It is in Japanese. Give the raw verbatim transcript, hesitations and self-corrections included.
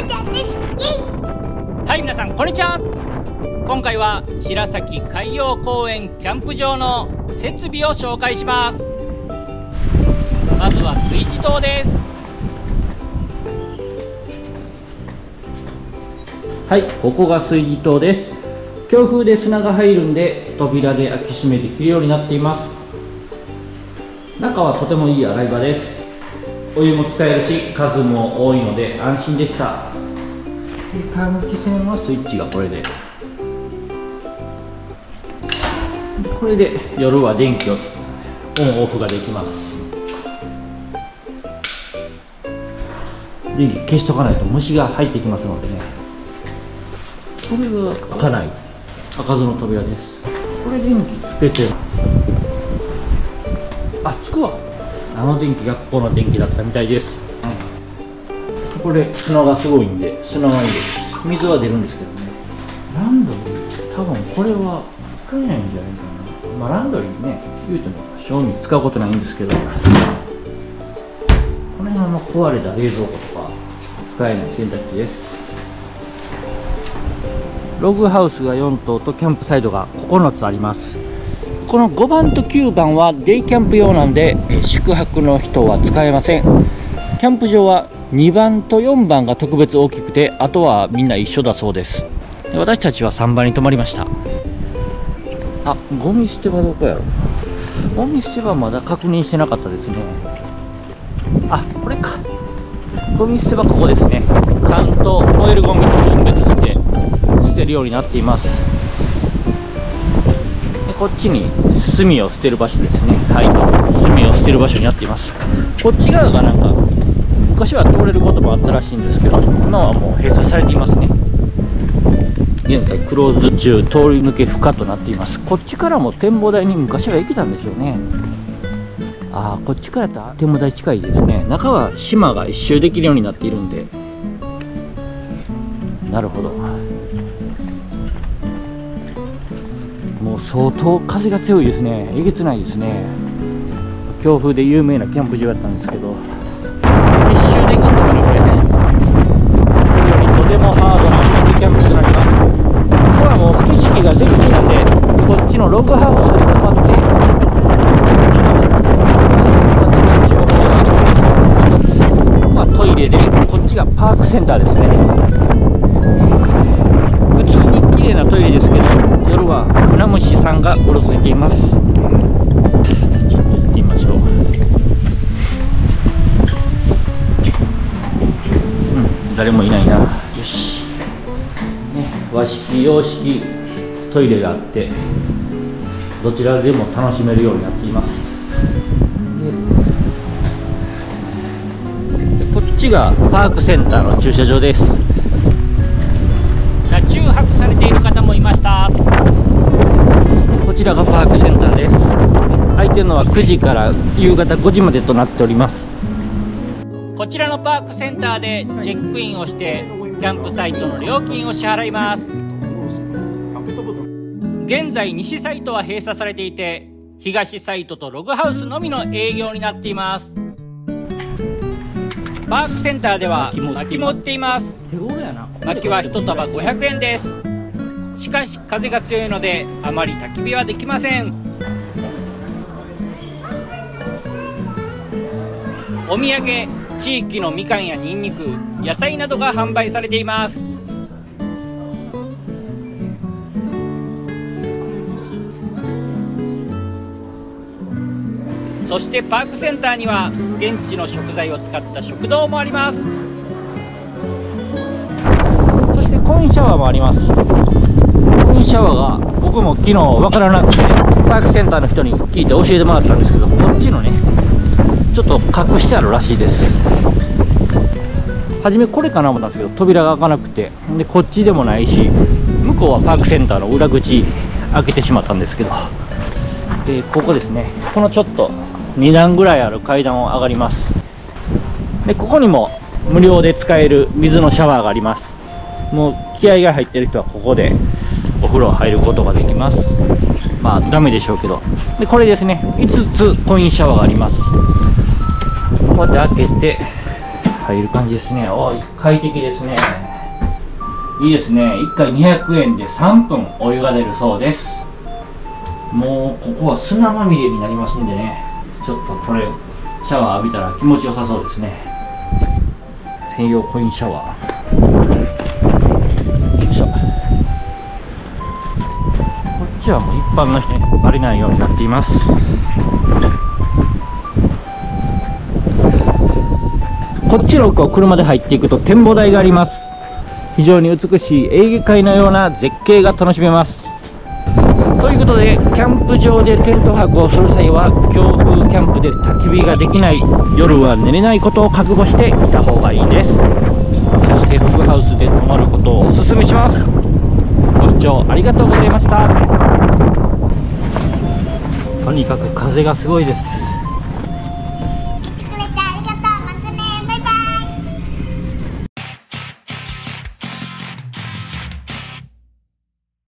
あちゃんです。イェイ。はい、皆さんこんにちは。今回は白崎海洋公園キャンプ場の設備を紹介します。まずは炊事塔です。はい、ここが炊事塔です。強風で砂が入るんで扉で開け閉めできるようになっています。中はとてもいい洗い場です。お湯も使えるし数も多いので安心でした。で、換気扇はスイッチがこれで、これで夜は電気をオンオフができます。電気消しとかないと虫が入ってきますのでね。これが開かない開かずの扉です。これ電気つけて、あ、つくわ。あの電気がここの電気だったみたいです、うん、これ砂がすごいんで砂がいいです。水は出るんですけどね。ランドリー多分これは使えないんじゃないかな。まあランドリーね、言うても賞味使うことないんですけど、この辺の壊れた冷蔵庫とか使えない洗濯機です。ログハウスがよん棟とキャンプサイドがここのつあります。このごばんときゅうばんはデイキャンプ用なんで宿泊の人は使えません。キャンプ場はにばんとよんばんが特別大きくて、あとはみんな一緒だそうです。で、私たちはさんばんに泊まりました。あ、ゴミ捨て場どこやろ。ゴミ捨て場まだ確認してなかったですね。あ、これか。ゴミ捨て場ここですね。ちゃんと燃えるゴミと分別して捨てるようになっています。で、こっちに炭を捨てる場所ですね。はい、炭を捨てる場所になっています。こっち側がなんか昔は通れることもあったらしいんですけど、今はもう閉鎖されていますね。現在クローズ中、通り抜け不可となっています。こっちからも展望台に昔は行けたんでしょうね。ああ、こっちからだったら展望台近いですね。中は島が一周できるようになっているんで。なるほど。もう相当風が強いですね。えげつないですね。強風で有名なキャンプ場だったんですけど、一周できるのかな、これね。非常にとてもハードなデイキャンプ場になります。ここはもう景色が絶景なんで、こっちのログハウスに泊まって、ここはトイレで、こっちがパークセンターですね。普通に綺麗なトイレですけど、夜は船虫さんがうろついています。ちょっと行ってみましょう、うん、誰もいないな。よし、ね、和式洋式トイレがあって、どちらでも楽しめるようになっています。で、でこっちがパークセンターの駐車場です。車中泊されている方もいました。こちらがパークセンターです。開いてるのはくじから夕方ごじまでとなっております。こちらのパークセンターでチェックインをして、キャンプサイトの料金を支払います。現在西サイトは閉鎖されていて、東サイトとログハウスのみの営業になっています。パークセンターでは薪も売っています。薪は一束ごひゃくえんです。しかし風が強いのであまり焚き火はできません。お土産、地域のみかんやにんにく、野菜などが販売されています。そしてパークセンターには現地の食材を使った食堂もあります。そしてコインシャワーもあります。コインシャワーが僕も昨日分からなくて、パークセンターの人に聞いて教えてもらったんですけど、こっちのね、ちょっと隠してあるらしいです。初めこれかなと思ったんですけど、扉が開かなくて、でこっちでもないし、向こうはパークセンターの裏口開けてしまったんですけど、えー、ここですね。このちょっとにだんぐらいある階段を上がります。でここにも無料で使える水のシャワーがあります。もう気合が入ってる人はここでお風呂入ることができます。まあダメでしょうけど。でこれですね、いつつコインシャワーがあります。こうやって開けて入る感じですね。おー、快適ですね。いいですね。いっかいにひゃくえんでさんぷんお湯が出るそうです。もうここは砂まみれになりますんでね、ちょっとこれシャワー浴びたら気持ちよさそうですね。専用コインシャワー。よいしょ。こっちはもう一般の人にバレないようになっています。こっちの奥を車で入っていくと展望台があります。非常に美しいエーゲ海のような絶景が楽しめます。ということで、キャンプ場でテント泊をする際は強風キャンプで焚き火ができない、夜は寝れないことを覚悟して来た方がいいです。そしてフグハウスで泊まることをお勧めします。ご視聴ありがとうございました。とにかく風がすごいです。